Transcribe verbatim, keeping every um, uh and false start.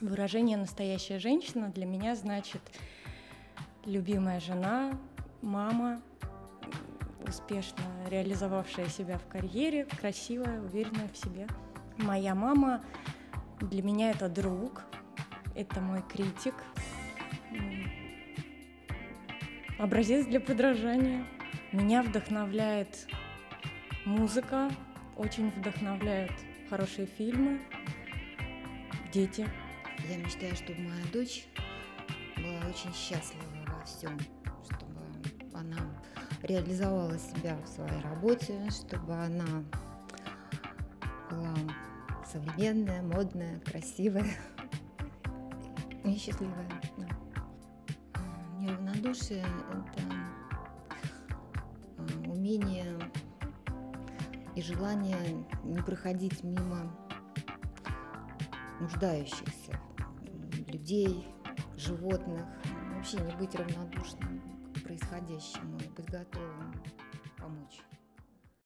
Выражение «настоящая женщина» для меня значит любимая жена, мама, успешно реализовавшая себя в карьере, красивая, уверенная в себе. Моя мама для меня — это друг, это мой критик, образец для подражания. Меня вдохновляет музыка, очень вдохновляют хорошие фильмы, дети. Я мечтаю, чтобы моя дочь была очень счастлива во всем, чтобы она реализовала себя в своей работе, чтобы она была современная, модная, красивая и счастливая. Да. Неравнодушие – это умение и желание не проходить мимо нуждающихся людей, животных, вообще не быть равнодушным к происходящему и быть готовым помочь.